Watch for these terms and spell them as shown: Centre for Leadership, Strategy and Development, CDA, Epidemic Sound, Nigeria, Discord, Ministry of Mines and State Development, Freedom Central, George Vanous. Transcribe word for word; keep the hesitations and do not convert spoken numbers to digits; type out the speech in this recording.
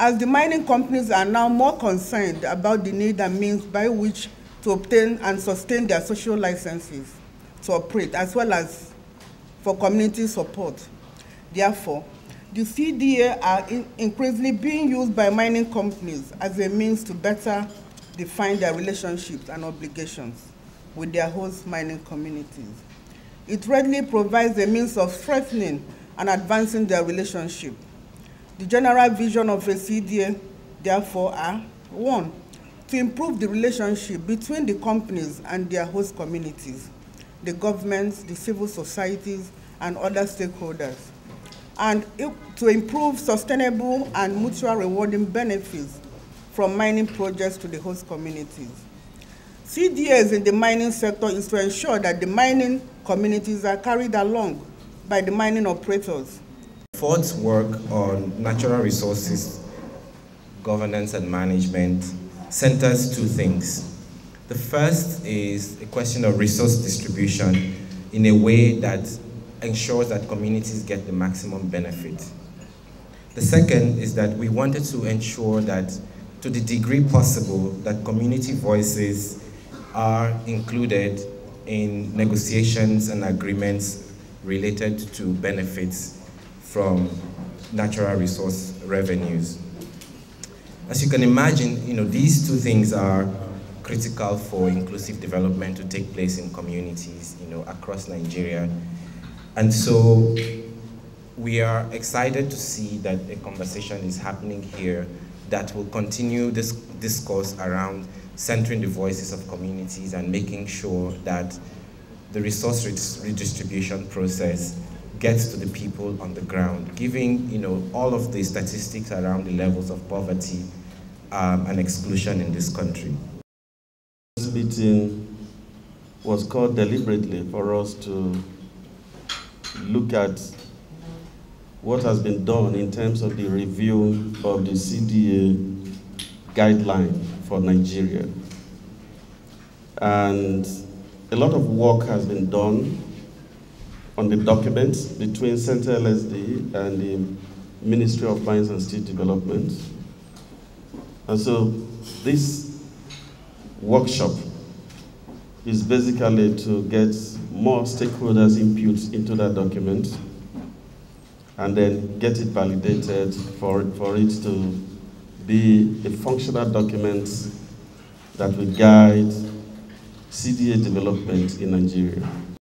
as the mining companies are now more concerned about the need and means by which to obtain and sustain their social licenses to operate, as well as for community support. Therefore, the C D A are in increasingly being used by mining companies as a means to better define their relationships and obligations with their host mining communities. It readily provides a means of strengthening and advancing their relationship. The general vision of a C D A, therefore, are one, to improve the relationship between the companies and their host communities, the governments, the civil societies, and other stakeholders, and to improve sustainable and mutual rewarding benefits from mining projects to the host communities. C D As in the mining sector is to ensure that the mining communities are carried along by the mining operators. Ford's work on natural resources, governance and management centers two things. The first is a question of resource distribution in a way that ensures that communities get the maximum benefit. The second is that we wanted to ensure that, to the degree possible, that community voices are included in negotiations and agreements related to benefits from natural resource revenues. As you can imagine, you know, these two things are critical for inclusive development to take place in communities, you know, across Nigeria. And so we are excited to see that a conversation is happening here that will continue this discourse around centering the voices of communities and making sure that the resource redistribution process gets to the people on the ground, giving, you know, all of the statistics around the levels of poverty um, and exclusion in this country. This meeting was called deliberately for us to look at what has been done in terms of the review of the C D A guideline for Nigeria. And a lot of work has been done on the documents between Centre L S D and the Ministry of Mines and State Development. And so this workshop is basically to get more stakeholders' inputs into that document and then get it validated for, for it to be a functional document that will guide C D A development in Nigeria.